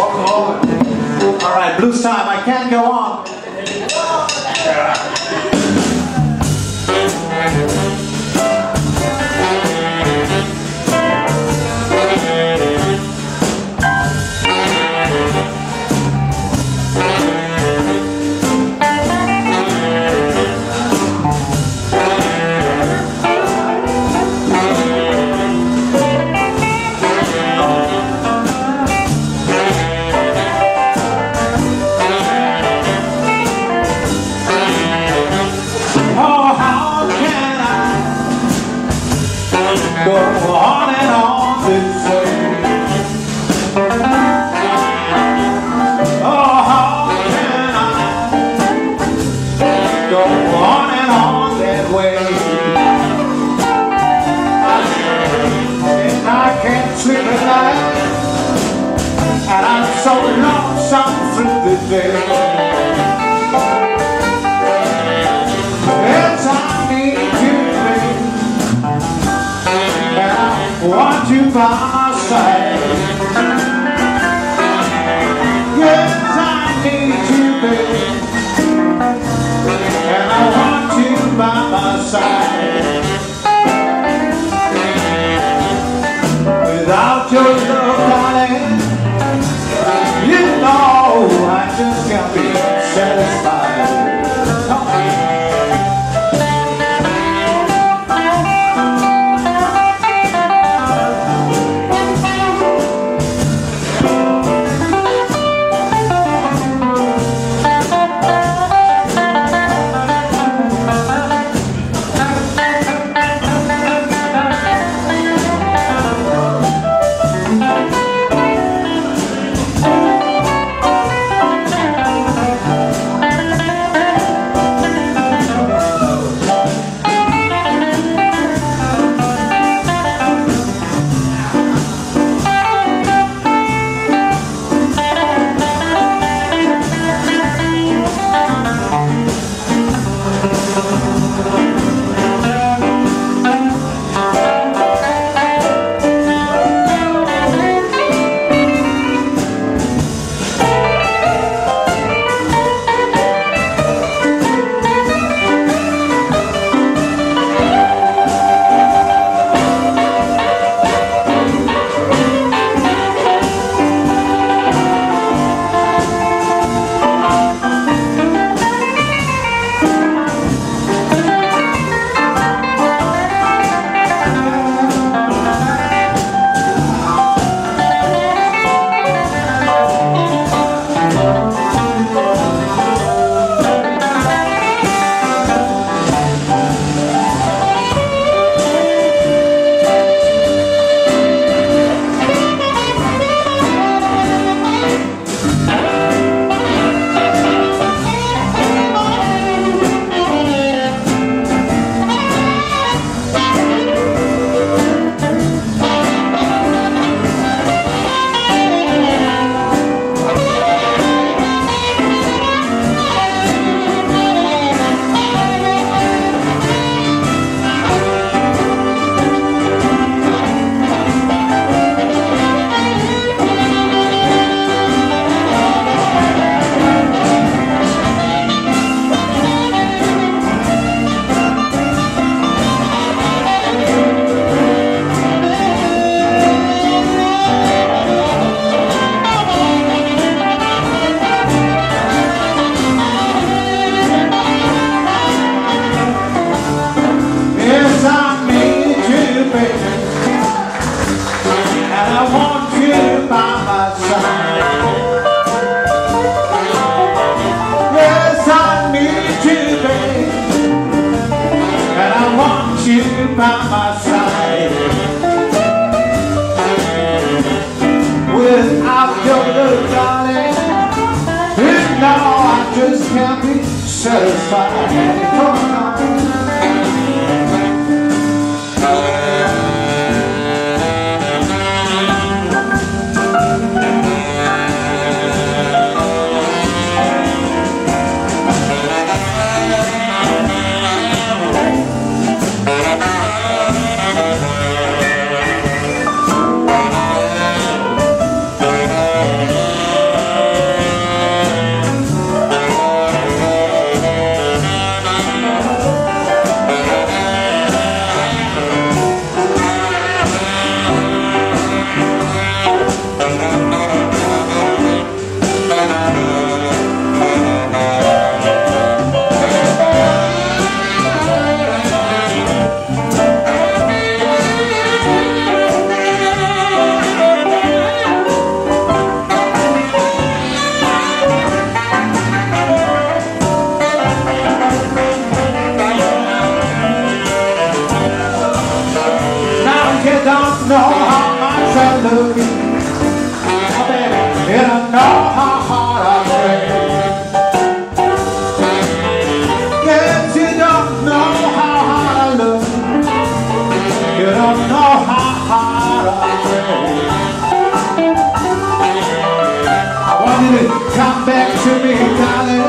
Alright, blues time. I can't go on. Go on and on this way. Oh, how can I go on and on that way? And I can't sleep at night, and I'm so lonesome through the day. Yes, I need you, babe. Want you by my side. Yes, I need you, baby, and I want you by my side. Without your love, darling, you know I just can't be satisfied. Oh. By my side, without your love, darling, and now I just can't be satisfied. come back to me, darling.